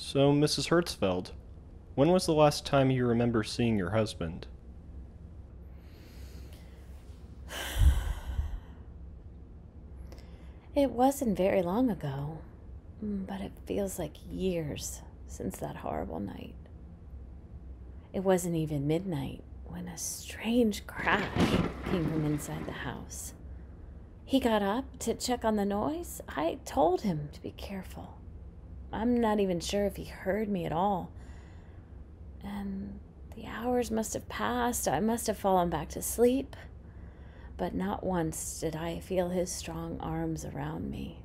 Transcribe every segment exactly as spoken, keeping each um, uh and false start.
So, Missus Hertzfeld, when was the last time you remember seeing your husband? It wasn't very long ago, but it feels like years since that horrible night. It wasn't even midnight when a strange crash came from inside the house. He got up to check on the noise. I told him to be careful. I'm not even sure if he heard me at all. And the hours must have passed. I must have fallen back to sleep. But not once did I feel his strong arms around me.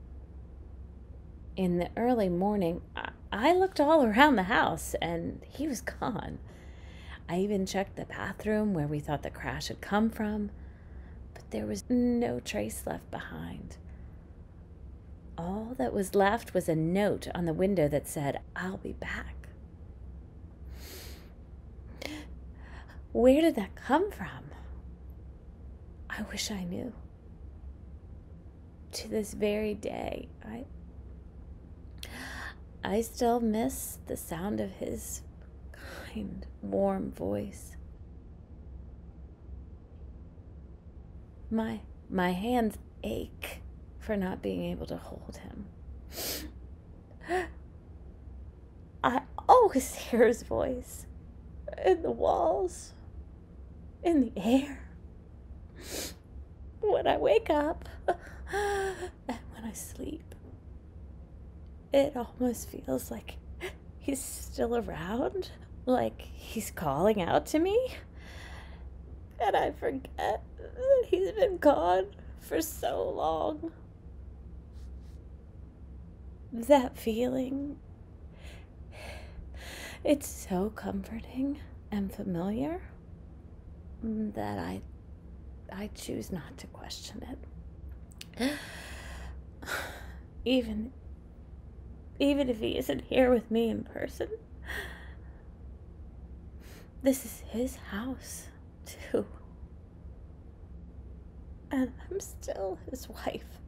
In the early morning, I looked all around the house, and he was gone. I even checked the bathroom where we thought the crash had come from, but there was no trace left behind. All that was left was a note on the window that said, "I'll be back." Where did that come from? I wish I knew. To this very day, I, I still miss the sound of his kind, warm voice. My, my hands ache for not being able to hold him. I always hear his voice. In the walls, in the air, when I wake up, and when I sleep. It almost feels like he's still around, like he's calling out to me, and I forget that he's been gone for so long. That feeling, it's so comforting and familiar that I, I choose not to question it. Even, even if he isn't here with me in person, this is his house too. And I'm still his wife.